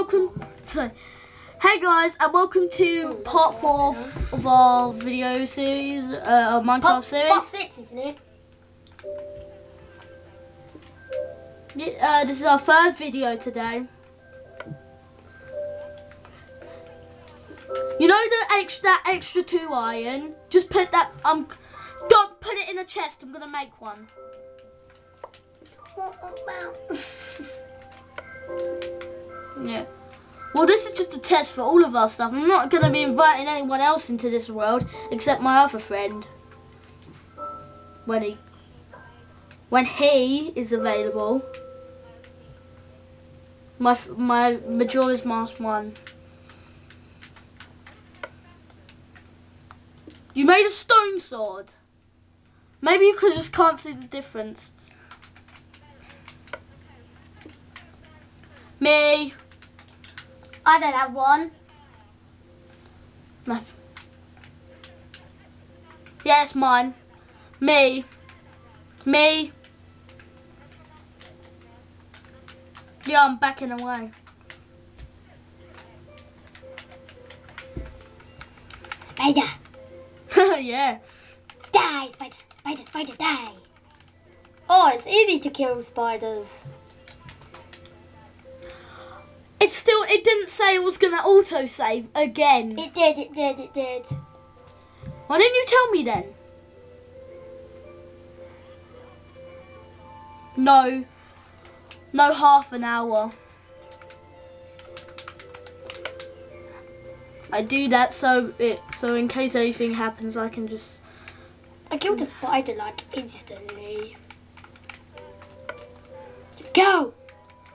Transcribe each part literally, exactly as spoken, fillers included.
welcome, sorry. Hey guys, and welcome to part four of our video series, uh, our Minecraft part, series. Part six, isn't it? Yeah, uh, this is our third video today. You know the extra, that extra two iron? Just put that, um, don't put it in a chest, I'm gonna make one. What about? Yeah. Well, this is just a test for all of our stuff. I'm not going to be inviting anyone else into this world except my other friend. When he, when he is available. My my Majora's Mask one. You made a stone sword. Maybe you could just can't see the difference. Me. I don't have one. No. Yeah, it's mine. Me. Me. Yeah, I'm backing away. Spider. Yeah. Die, spider. Spider, spider, die. Oh, it's easy to kill spiders. It still, it didn't say it was going to auto-save again. It did, it did, it did. Why didn't you tell me then? No. No half an hour. I do that so it so in case anything happens I can just... I killed a spider like instantly. Go!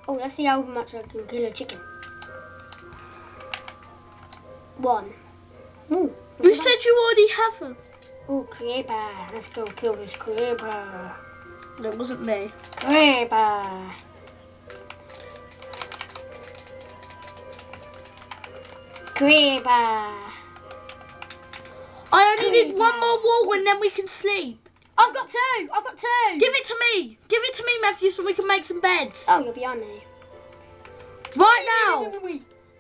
Oh, let's see how much I can kill a chicken. One. Ooh, you said that? You already have them. Oh, creeper. Let's go kill this creeper. That wasn't me. Creeper. Creeper. I only creeper. Need one more wall and then we can sleep. I've got two! I've got two! Give it to me! Give it to me, Matthew, so we can make some beds. Oh, you'll be on me. Right now!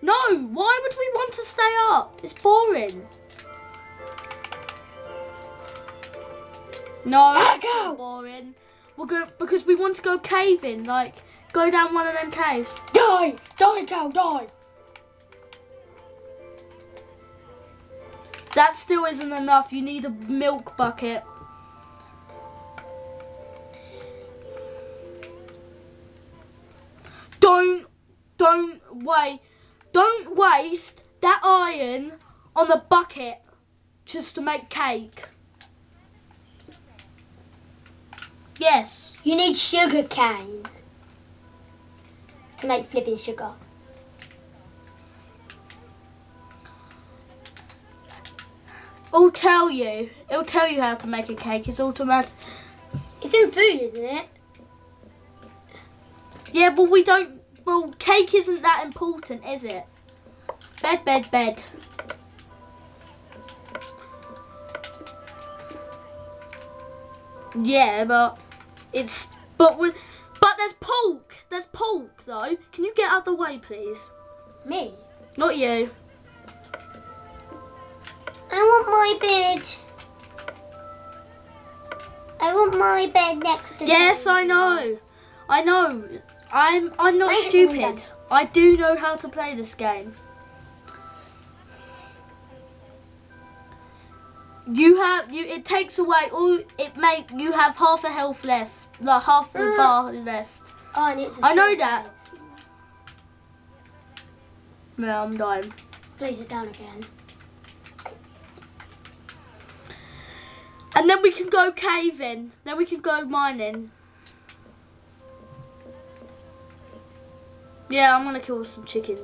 No! Why would we want to stay up? It's boring. No, oh, it's not boring. We'll go because we want to go caving, like go down one of them caves. Die! Die, cow, die! That still isn't enough. You need a milk bucket. Don't, don't wait, don't waste that iron on the bucket just to make cake. Yes. You need sugar cane to make flipping sugar. I'll tell you, it'll tell you how to make a cake, it's automatic. It's in food, isn't it? Yeah, but we don't, well, cake isn't that important, is it? Bed, bed, bed. Yeah, but it's, but we, but there's pork. There's pork, though. Can you get out of the way, please? Me? Not you. I want my bed. I want my bed next to Yes, me. I know. I know. I'm I'm not I stupid. I do know how to play this game. You have you. It takes away all. It make you have half a health left, like half a mm. bar left. Oh, I need to. I know that. No, yeah, I'm dying. Place it down again. And then we can go caving. Then we can go mining. Yeah, I'm gonna kill some chicken.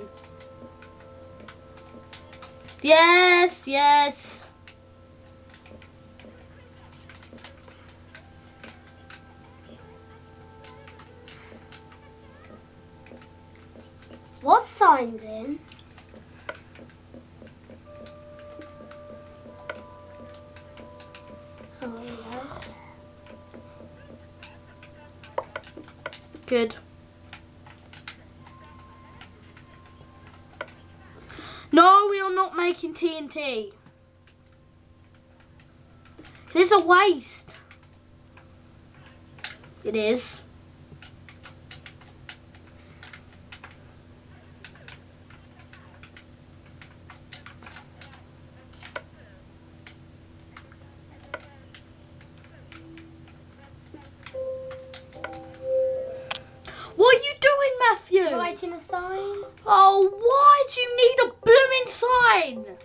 Yes, yes. What sign then? Oh yeah. Good. No, we are not making T N T. It is a waste. It is. What are you doing, Matthew? Writing a sign. Oh, why do you need a blooming sign?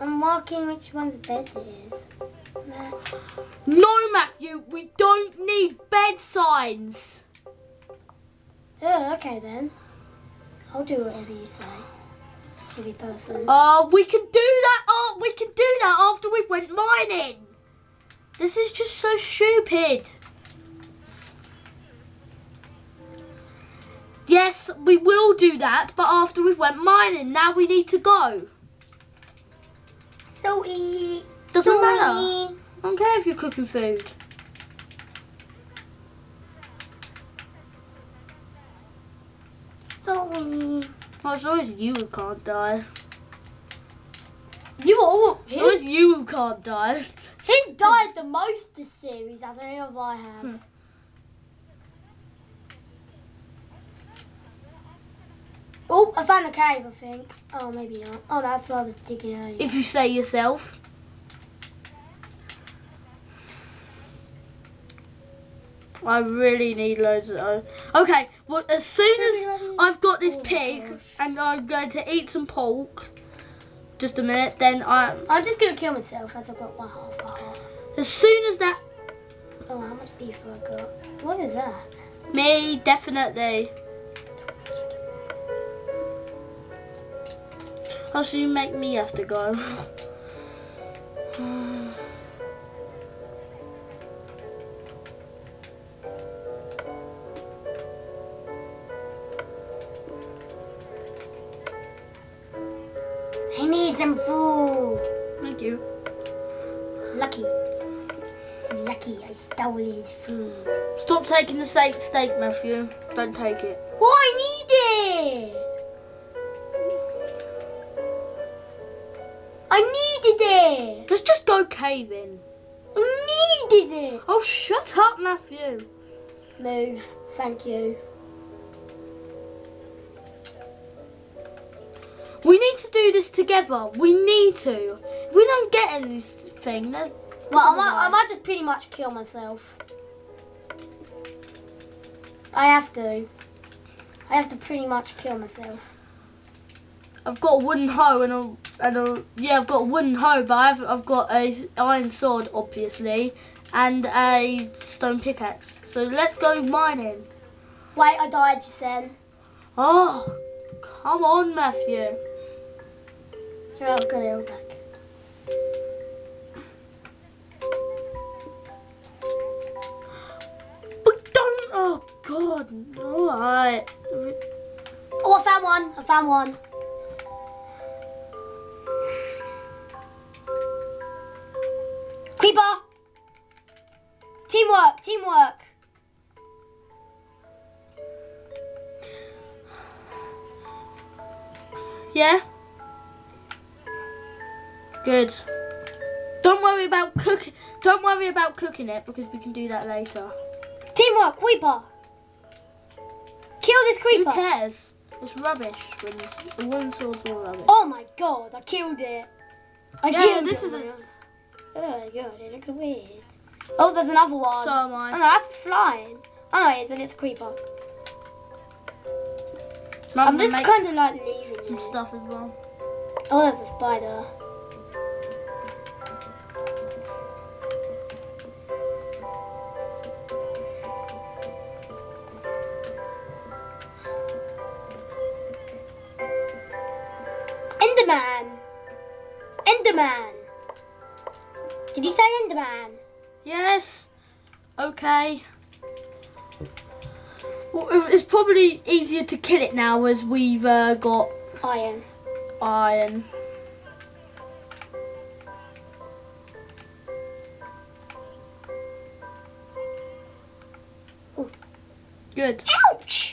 I'm marking which one's bed it is. Nah. No, Matthew, we don't need bed signs. Oh, okay then. I'll do whatever you say, silly person. Oh, uh, we can do that. Oh, we can do that after we went mining. This is just so stupid. Yes, we will do that, but after we went mining, now we need to go. So eat. Doesn't so matter. Eat. I don't care if you're cooking food. So eat. Oh, it's always you who can't die. You are all. It's always you who can't die. He's died the most this series, as any of I have. Hmm. Oh, I found a cave, I think. Oh, maybe not. Oh, that's what I was digging earlier. If you say yourself. I really need loads of... Okay, well, as soon as I've got this pig and I'm going to eat some pork, just a minute, then I'm... I'm just going to kill myself as I've got one half hour. As soon as that... Oh, how much beef have I got? What is that? Me, definitely. How should you make me have to go? I need some food. Thank you. Lucky. Lucky I stole his food. Stop taking the steak, steak, Matthew. Don't take it. Well, I need it. Let's just go caving. I needed it. Oh, shut up, Matthew. Move. Thank you. We need to do this together. We need to. If we don't get anything, well, I might, I might just pretty much kill myself. I have to. I have to pretty much kill myself. I've got a wooden hoe and a, and a yeah I've got a wooden hoe, but I've I've got a iron sword obviously and a stone pickaxe. So let's go mining. Wait, I died just then. Oh, come on, Matthew. Here, I've got it all back. But don't. Oh God. All right. Oh, I found one. I found one. Creeper! Teamwork, teamwork. Yeah? Good. Don't worry about cooking don't worry about cooking it because we can do that later. Teamwork, creeper! Kill this creeper! Who cares? It's rubbish when the wooden sword's all rubbish. Oh my God, I killed it. I yeah, killed this it. Is a Oh my God, it looks weird. Oh, there's another one. So am I. Oh no, that's a slime. Oh no, it's a little creeper. Might I'm just kind of like leaving some it. Stuff as well. Oh, there's a spider. Enderman. Enderman. Did he say Enderman? Yes. Okay. Well, it's probably easier to kill it now as we've uh, got iron. Iron. Ooh. Good. Ouch!